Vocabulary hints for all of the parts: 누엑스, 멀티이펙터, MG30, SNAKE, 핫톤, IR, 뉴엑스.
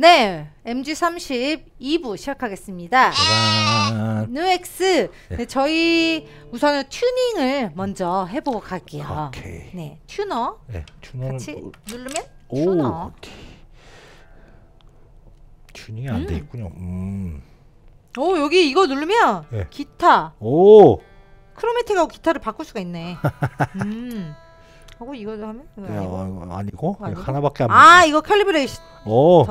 네, MG30 2부 시작하겠습니다. 누엑스. 네, 저희 우선은 튜닝을 먼저 해보고 갈게요. 오케이. 네, 튜너. 네, 같이 누르면 튜너. 튜닝이 안 돼 있군요. 오, 여기 이거 누르면 네. 기타. 오. 크로매틱하고 기타를 바꿀 수가 있네. 하고 이거도 하면 이거 아니고 하나밖에 안. 아, 이거 칼리브레이션. 오.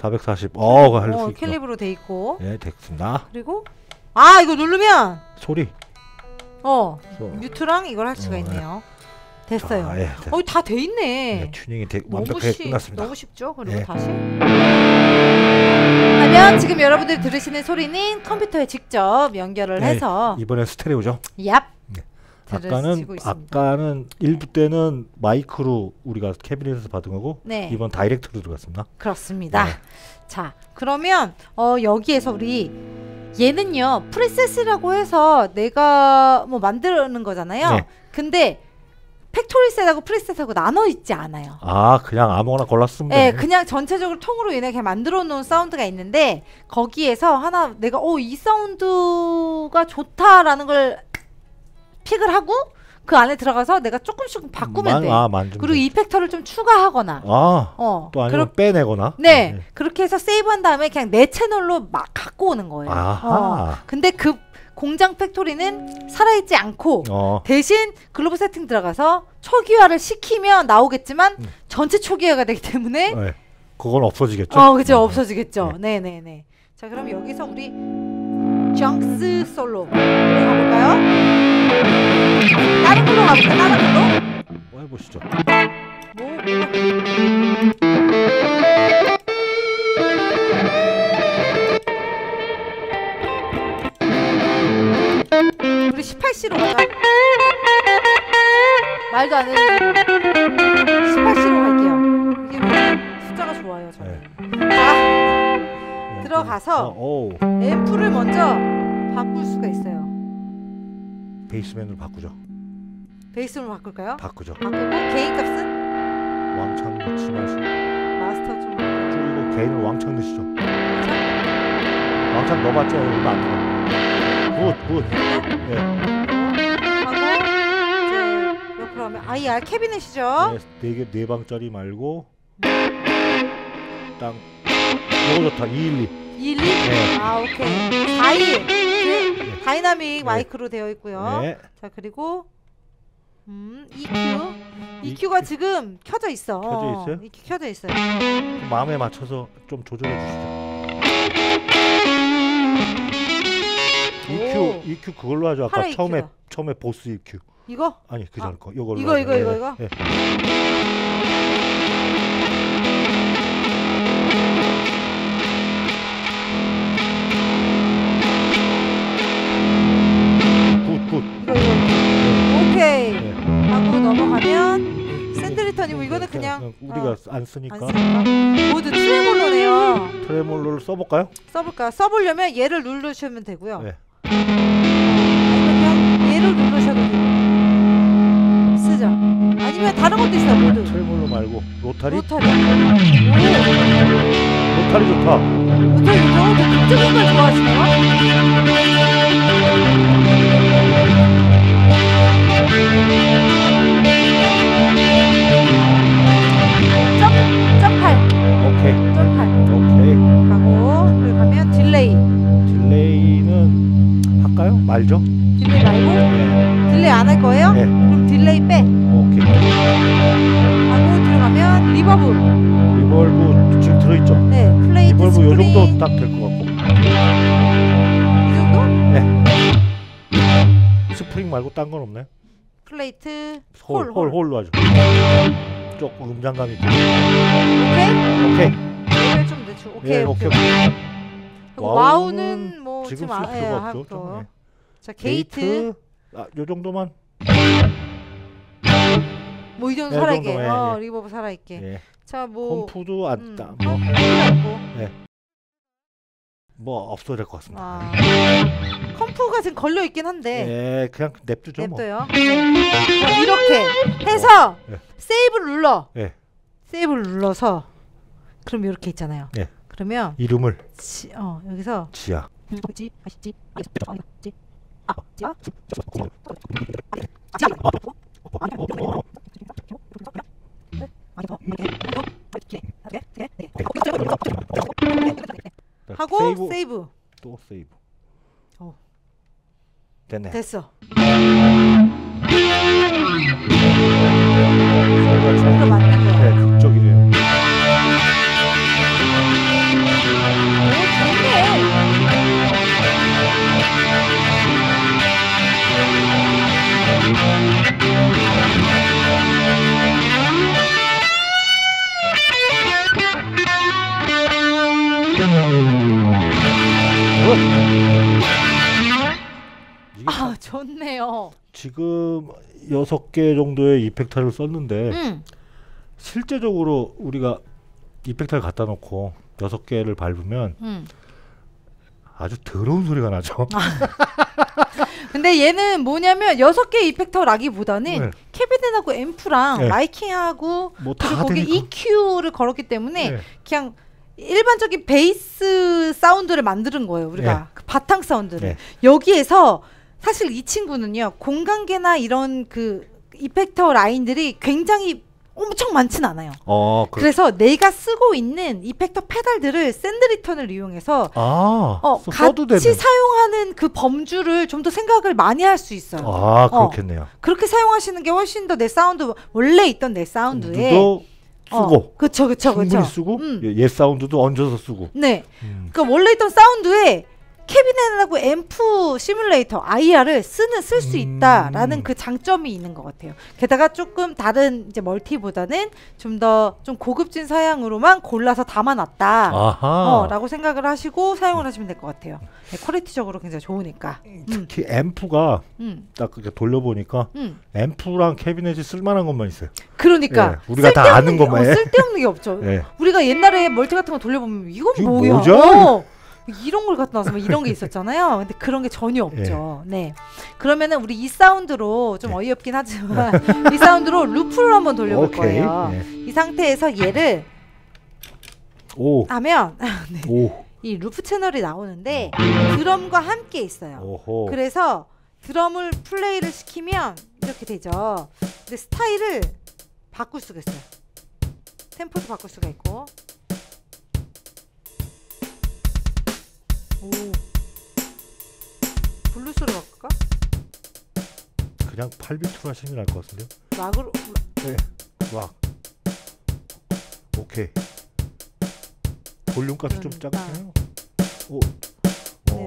440. 어, 캘리브로 돼 있고. 예, 됐습니다. 그리고 아, 이거 누르면 소리. 어. 뮤트랑 이걸 할 수가 있네요. 됐어요. 아, 예, 어, 다 돼 있네. 예, 튜닝이 완벽하게 끝났습니다. 너무 쉽죠? 그리고 예. 다시. 하면 지금 여러분들이 들으시는 소리는 컴퓨터에 직접 연결을 예, 해서 이번에 스테레오죠? 얍. 예. 아까는 1부 때는 마이크로 우리가 캐비닛에서 받은 거고 네. 이번 다이렉트로 들어갔습니다. 그렇습니다. 네. 자, 그러면 여기에서 우리 얘는요 프리셋이라고 해서 내가 뭐 만드는 거잖아요. 네. 근데 팩토리셋하고 프리셋하고 나눠 있지 않아요. 아, 그냥 아무거나 골랐으면 되네. 네, 그냥 전체적으로 통으로 얘네 그냥 만들어 놓은 사운드가 있는데 거기에서 하나 내가 이 사운드가 좋다라는 걸 픽을 하고 그 안에 들어가서 내가 조금씩 바꾸면 돼. 그리고 이펙터를 좀 추가하거나 또 아니면 빼내거나 네, 네, 그렇게 해서 세이브한 다음에 그냥 내 채널로 막 갖고 오는 거예요. 근데 그 공장 팩토리는 살아있지 않고 대신 글로브 세팅 들어가서 초기화를 시키면 나오겠지만 전체 초기화가 되기 때문에 네. 그건 없어지겠죠. 그죠. 네. 없어지겠죠. 네네네. 네. 자, 그럼 여기서 우리 정스 솔로 가볼까요? 다른 걸로 가볼까? 다른 걸로? 뭐 해보시죠. 뭐? 우리 18C로 가자. 말도 안 해도 18C로 갈게요. 이게 뭐 숫자가 좋아요, 저는. 네. 자, 들어가서 앰프를 먼저 바꿀 수가 있어요. 베이스맨으로 바꾸죠. 베이스로 바꿀까요? 바꾸죠. 바꾸고 개인 값은? 왕창 넣지 마시고 마스터 좀 줄이고 개인을 왕창 넣으시죠. 왕창? 왕창 넣어봤자 얼마 안 들어. 굿! 굿! 예. 하고 이제 옆으로 하면 IR 캐비넷이죠? 네, 4방짜리 말고 땅 이거 좋다. 212 212? 네. 아, 오케이. 421 다이나믹 네. 마이크로 되어 있고요. 네. 자, 그리고 EQ가 지금 켜져 있어. 켜져 있어요? EQ 켜져 있어요. 마음에 맞춰서 좀 조절해 주시죠. EQ 그걸로 하죠. 아까 처음에 보스 EQ. 이거? 아니, 그 전 거. 요걸로. 이거. 네. 오케이. 하고 네. 넘어가면 샌드리턴이고 이거는 그냥 우리가 안 쓰니까. 모두 트레몰로네요. 트레몰로를 써볼까요? 써보려면 얘를 누르시면 되고요. 네. 아니면 얘를 누르셔도 돼요. 쓰죠. 아니면 다른 것도 있어요. 모두. 트레몰로 말고 로타리 좋다. 로타리 좋다. 극적인 걸 좋아하시나요? 점팔. 오케이. 점팔. 오케이. 하고 그리고 가면 딜레이. 딜레이는 할까요? 말죠? 딜레이 말고? 네. 딜레이 안 할 거예요? 네. 그럼 딜레이 빼. 오케이. 하고 들어가면 리버브. 리버브 지금 들어있죠? 네. 플레이트 리버브 요 정도 딱 될 것 같고. 이 정도? 네. 스프링 말고 딴 건 없나요? 플레이트 홀로 하죠. 조금 음장감 있고. 오케이. 오케이. 좀 늦추. 오케이. 와우는 뭐 지금 쓸 필요가 없죠. 좀, 예. 자, 게이트. 아, 요 정도만. 뭐 이 정도 살아있게. 리버브 살아있게. 예. 자, 뭐 컴프도 안 땀. 예. 뭐 없어질 것 같습니다. 컴프가 지금 걸려 있긴 한데. 예, 그냥 냅두죠. 냅둬요. 뭐. 이렇게 해서 예. 세이브를 눌러. 예. 세이브를 눌러서 그럼 이렇게 있잖아요. 예. 그러면 이름을 여기서 지야. 하고 세이브. 또 세이브. 됐네. 됐어. 네, 극적이래요. 아, 좋네요. 지금 6개 정도의 이펙터를 썼는데 실제적으로 우리가 이펙터를 갖다 놓고 6개를 밟으면 아주 더러운 소리가 나죠. 근데 얘는 뭐냐면 6개 이펙터 라기보다는 네. 캐비넷하고 앰프랑 네. 라이킹하고 뭐 그리고 거기 EQ를 걸었기 때문에 네. 그냥 일반적인 베이스 사운드를 만드는 거예요. 우리가 네. 그 바탕 사운드를 네. 여기에서 사실 이 친구는요 공간계나 이런 그 이펙터 라인들이 굉장히 엄청 많진 않아요. 그래서 내가 쓰고 있는 이펙터 페달들을 샌드리턴을 이용해서 같이 되네. 사용하는 그 범주를 좀 더 생각을 많이 할 수 있어요. 그렇겠네요. 그렇게 사용하시는 게 훨씬 더 내 사운드 원래 있던 내 사운드에 쓰고 충분히 쓰고 옛 사운드도 얹어서 쓰고 네. 그러니까 원래 있던 사운드에 캐비넷하고 앰프 시뮬레이터 IR을 쓸 수 있다라는 그 장점이 있는 것 같아요. 게다가 조금 다른 이제 멀티보다는 좀 더 좀 고급진 사양으로만 골라서 담아놨다 라고 생각을 하시고 사용을 하시면 될 것 같아요. 네, 퀄리티적으로 굉장히 좋으니까. 특히 앰프가 딱 그렇게 돌려보니까 앰프랑 캐비넷이 쓸만한 것만 있어요. 그러니까 예, 우리가 다 아는 것만 쓸데없는 게 없죠. 예. 우리가 옛날에 멀티 같은 거 돌려보면 이건 뭐야? 이런 걸 갖다 놔서 뭐 이런 게 있었잖아요. 근데 그런 게 전혀 없죠. 예. 네. 그러면은 우리 이 사운드로 좀 어이없긴 하지만 이 사운드로 루프를 한번 돌려볼 거예요. 예. 이 상태에서 얘를 하면 네. 이 루프 채널이 나오는데 드럼과 함께 있어요. 그래서 드럼을 플레이를 시키면 이렇게 되죠. 근데 스타일을 바꿀 수가 있어요. 템포도 바꿀 수가 있고. 블루스로 바꿀까? 그냥 8비트로 하시는 게 나을 것 같은데요? 락으로? 네, 락. 오케이. 볼륨 값이 좀 작긴 해요. 네, 볼륨.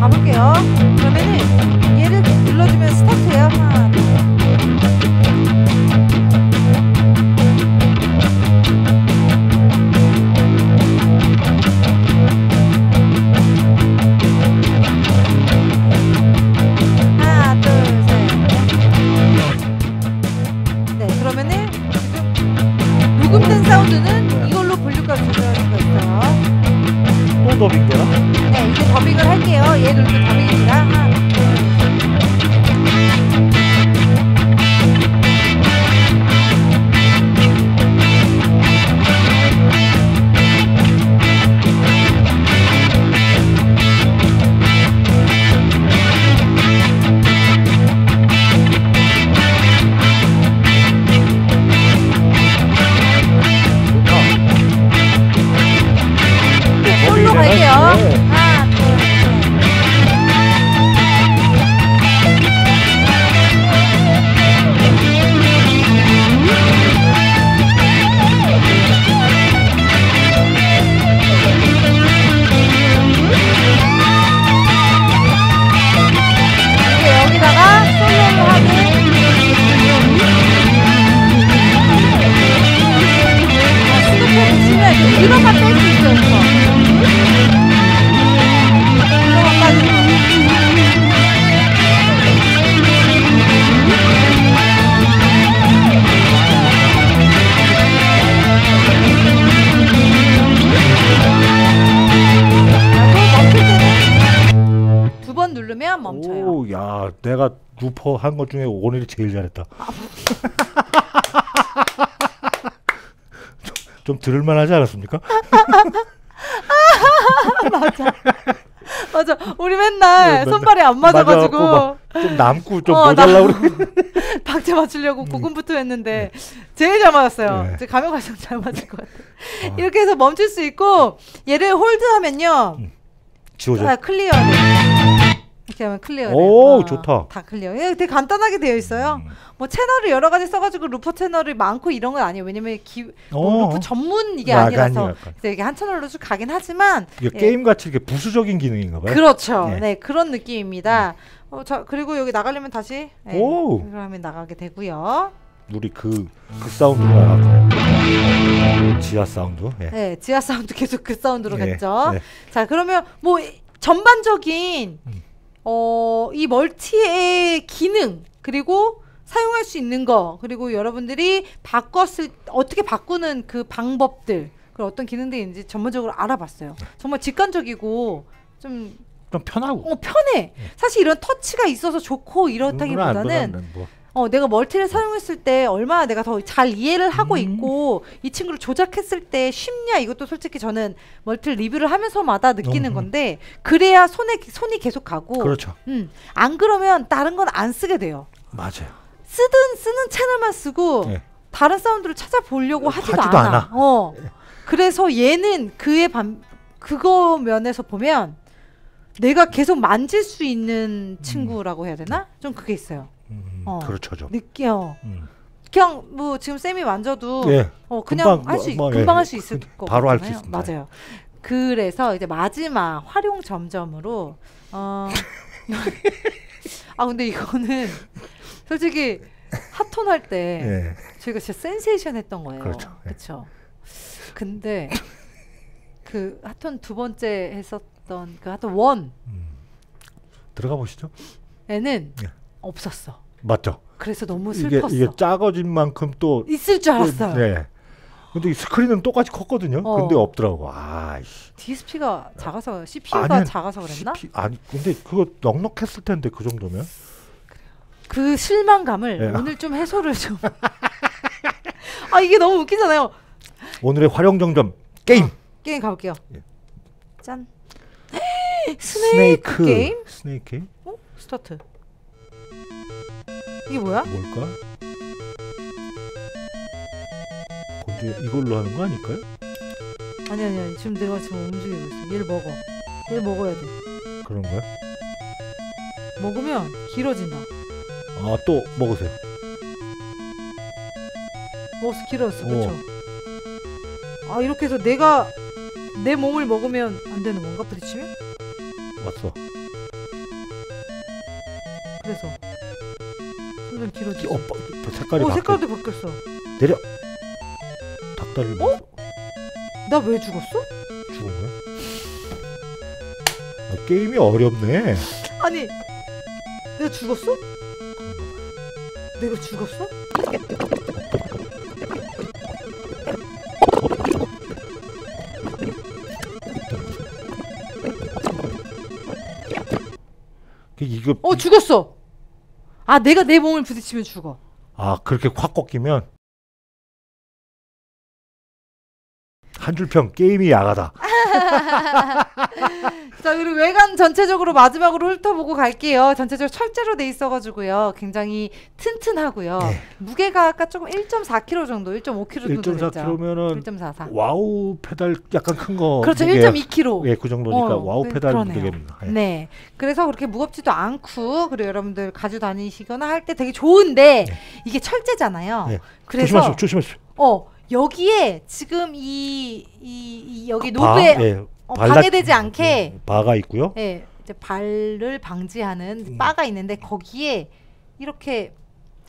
가볼게요. 그러면은 얘를 눌러주면 스타트예요. 하나. 하나, 둘, 셋. 내가 루퍼 한 것 중에 오늘이 제일 잘했다. 좀 들을만하지 않았습니까? 맞아. 맞아. 우리 맨날 손발이 안 맞아가지고 좀 남고 좀 모자라고 박자 맞추려고 고군부터 했는데 제일 잘 맞았어요. 네. 가면 가장 잘 맞을 것 같아요. 아. 이렇게 해서 멈출 수 있고 얘를 홀드하면요. 지워져. 아, 클리어. 이렇게 하면 클리어해요. 오, 아, 좋다. 다 클리어. 되게 간단하게 되어 있어요. 뭐 채널을 여러 가지 써가지고 루퍼 채널이 많고 이런 건 아니에요. 왜냐면 뭐 루퍼 전문 이게 아니라서 그래서 이게 한 채널로 쭉 가긴 하지만 이게 예. 게임같이 이렇게 부수적인 기능인가 봐요. 그렇죠. 예. 네, 그런 느낌입니다. 그리고 여기 나가려면 다시 예, 그러면 나가게 되고요. 우리 그 사운드가 지하 사운드. 예. 네, 지하 사운드 계속 그 사운드로 예. 갔죠. 예. 자, 그러면 뭐 전반적인 이 멀티의 기능 그리고 사용할 수 있는 거 그리고 여러분들이 어떻게 바꾸는 그 방법들 그리고 어떤 기능들이 있는지 전문적으로 알아봤어요. 정말 직관적이고 좀 편하고 편해. 네. 사실 이런 터치가 있어서 좋고 이렇다기보다는 내가 멀티를 사용했을 때 얼마나 내가 더 잘 이해를 하고 있고 이 친구를 조작했을 때 쉽냐 이것도 솔직히 저는 멀티를 리뷰를 하면서마다 느끼는 건데 그래야 손이 계속 가고 그렇죠. 안 그러면 다른 건 안 쓰게 돼요. 맞아요. 쓰는 채널만 쓰고 네. 다른 사운드를 찾아보려고 하지도 않아. 그래서 얘는 그거 면에서 보면 내가 계속 만질 수 있는 친구라고 해야 되나? 좀 그게 있어요. 그렇죠, 좀. 느껴. 그냥 뭐 지금 쌤이 만져도 예. 그냥 할 수 금방 할 수 있을 거 바로 할 수 있습니다. 맞아요. 그래서 이제 마지막 활용 점점으로 아 근데 이거는 솔직히 핫톤 할 때 예. 저희가 진짜 센세이션 했던 거예요. 그렇죠. 예. 그렇죠. 근데 그 핫톤 두 번째 했었던 그 핫톤 원 들어가 보시죠. 얘는 예. 없었어. 맞죠. 그래서 너무 슬펐어. 이게 작아진 만큼 또 있을 줄 알았어요. 네. 근데 이 스크린은 똑같이 컸거든요. 근데 없더라고. 아이씨. DSP가 작아서 CPU가 아니면, 작아서 그랬나? 아니 근데 그거 넉넉했을 텐데 그 정도면. 그 실망감을 네. 오늘 좀 해소를 좀. 아 이게 너무 웃기잖아요. 오늘의 활용정점 게임. 게임 가볼게요. 예. 짠. 스네이크 게임. 스네이크 게임. 스타트. 이게 뭐야? 뭘까? 근데 이걸로 하는 거 아닐까요? 아니 지금 내가 지금 움직이고 있어. 얘를 먹어. 얘를 먹어야 돼. 그런 거야? 먹으면 길어진다. 아 또 먹으세요. 먹어서 길어졌어. 그쵸? 아 이렇게 해서 내가 내 몸을 먹으면 안 되는 건가? 부딪히면? 왔어. 그래서 길어지. 색깔이 색깔도 바뀌었어. 내려. 닭다리를 먹어. 나 왜 죽었어? 죽은 거야? 아, 게임이 어렵네. 아니 내가 죽었어? 내가 죽었어? 이거 죽었어. 아 내가 내 몸을 부딪히면 죽어. 아 그렇게 확 꺾이면 한 줄평 게임이 야하다. 자 그리고 외관 전체적으로 마지막으로 훑어보고 갈게요. 전체적으로 철제로 돼 있어가지고요 굉장히 튼튼하고요. 네. 무게가 아까 조금 1.4kg 정도 1.5kg 정도 됐죠. 1.4kg면은 1.44 와우 페달 약간 큰 거 그렇죠. 1.2kg 예, 그 정도니까 와우 페달 무게입니다. 예. 네 그래서 그렇게 무겁지도 않고 그리고 여러분들 가지고 다니시거나 할 때 되게 좋은데 네. 이게 철제잖아요. 네. 그래서 조심하십시오. 여기에 지금 여기 노브에 방해되지 않게 바가 있고요. 예, 이제 발을 방지하는 바가 있는데 거기에 이렇게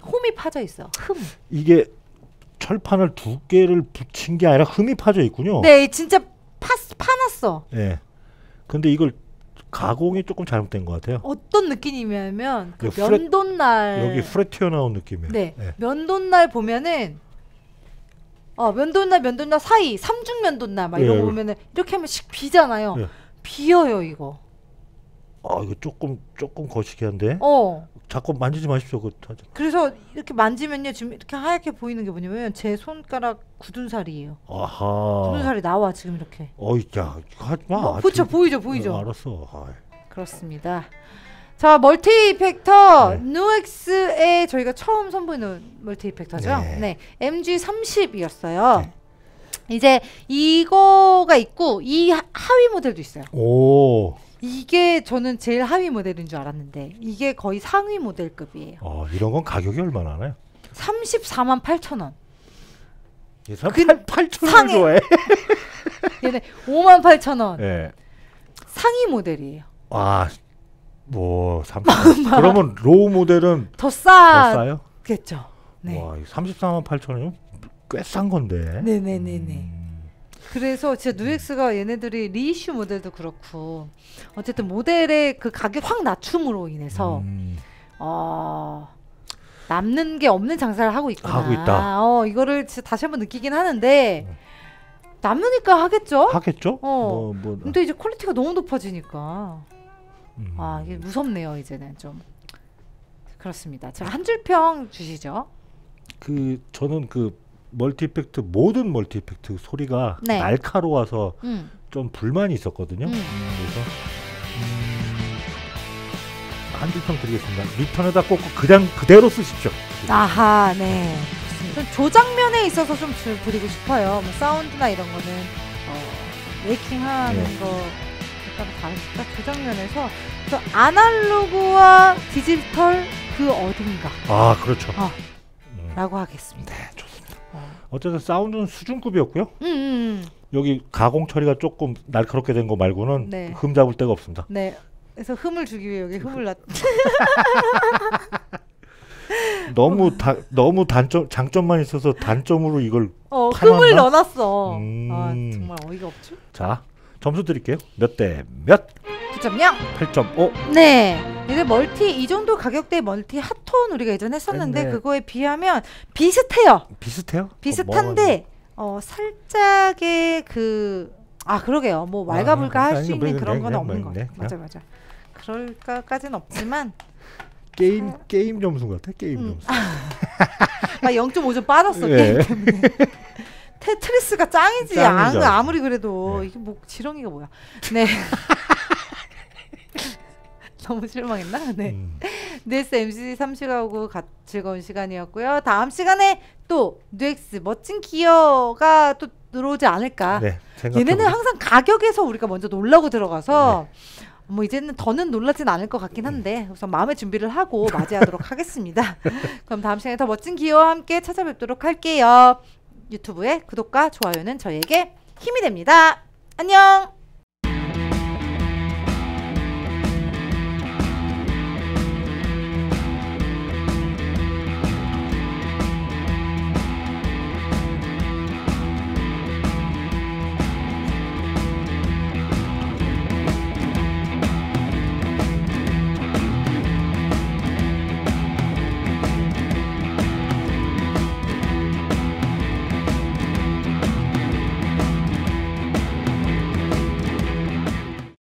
홈이 파져 있어. 흠. 이게 철판을 두 개를 붙인 게 아니라 흠이 파져 있군요. 네, 진짜 파놨어. 예. 근데 이걸 가공이 조금 잘못된 것 같아요. 어떤 느낌이냐면 그 면도날 여기 프레 튀어나온 느낌이에요. 네, 예. 면도날 보면은. 면도날 사이 삼중 면도날 막 이런 거 보면은 이렇게 하면 씩 비잖아요. 비어요 이거. 아 이거 조금 거시기한데. 자꾸 만지지 마십시오. 그래서 이렇게 만지면요 지금 이렇게 하얗게 보이는 게 뭐냐면 제 손가락 굳은살이에요. 아하. 굳은살이 나와 지금 이렇게. 어이야 하지마. 그렇죠. 보이죠. 네, 알았어. 아이. 그렇습니다. 자 멀티 이펙터 누엑스에 네. 저희가 처음 선보이는 멀티 이펙터죠. 네. 네. MG30이었어요. 네. 이제 이거가 있고 이 하위 모델도 있어요. 오. 이게 저는 제일 하위 모델인 줄 알았는데 이게 거의 상위 모델급이에요. 이런 건 가격이 얼마나 하나요? 34만 8천 원. 얘 8천 원 좋아해. 얘네 5만 8천 원. 네. 상위 모델이에요. 아 뭐 30만. 그러면 로우 모델은 더 싸요? 그렇죠. 네. 와, 34만 8천 원이면 꽤 싼 건데. 네네네네. 그래서 진짜 누엑스가 얘네들이 리이슈 모델도 그렇고 어쨌든 모델의 그 가격 확 낮춤으로 인해서 남는 게 없는 장사를 하고 있구나. 하고 있다. 이거를 진짜 다시 한번 느끼긴 하는데 남으니까 하겠죠? 하겠죠? 근데 이제 퀄리티가 너무 높아지니까 아 이게 무섭네요. 이제는 좀 그렇습니다. 제가 한 줄 평 주시죠. 저는 멀티 이펙트 모든 멀티 이펙트 소리가 네. 날카로워서 좀 불만이 있었거든요. 그래서 한 줄평 드리겠습니다. 리턴에다 꽂고 그냥 그대로 쓰십시오. 아하, 네. 조장면에 있어서 좀 드리고 싶어요. 뭐 사운드나 이런 거는 웨이킹하는 네. 거 약간 다르니까 조장면에서 저 아날로그와 디지털 그 어딘가. 아, 그렇죠. 라고 하겠습니다. 네, 좋습니다. 어쨌든 사운드는 수준급이었고요. 여기 가공 처리가 조금 날카롭게 된 거 말고는 네. 흠 잡을 데가 없습니다. 네. 그래서 흠을 주기 위해 여기 흠을 놨. 너무 장점만 있어서 단점으로 이걸 흠을 넣어놨어. 아, 정말 어이가 없죠. 자, 점수 드릴게요. 몇 대 몇? 9.0. 8.5. 네. 이제 이 정도 가격대 멀티 핫톤 우리가 예전에 했었는데 그거에 비하면 비슷해요. 비슷한데 살짝의 그러게요. 뭐 왈가불가할 수 있는 그런 건 없는 거 같아요. 맞아. 그럴까까지는 없지만 게임 점수 같아. 게임 점수. 나 0.5점 빠졌어. 게임 때문에. 테트리스가 짱이지. 아무리 그래도 이게 뭐 지렁이가 뭐야. 네. 너무 실망했나? 네. 뉴엑스 MG30하고 즐거운 시간이었고요. 다음 시간에 또 뉴엑스 멋진 기어가 또 들어오지 않을까. 네, 얘네는 항상 가격에서 우리가 먼저 놀라고 들어가서 뭐 이제는 더는 놀라진 않을 것 같긴 한데 우선 마음의 준비를 하고 맞이하도록 하겠습니다. 그럼 다음 시간에 더 멋진 기어와 함께 찾아뵙도록 할게요. 유튜브의 구독과 좋아요는 저희에게 힘이 됩니다. 안녕!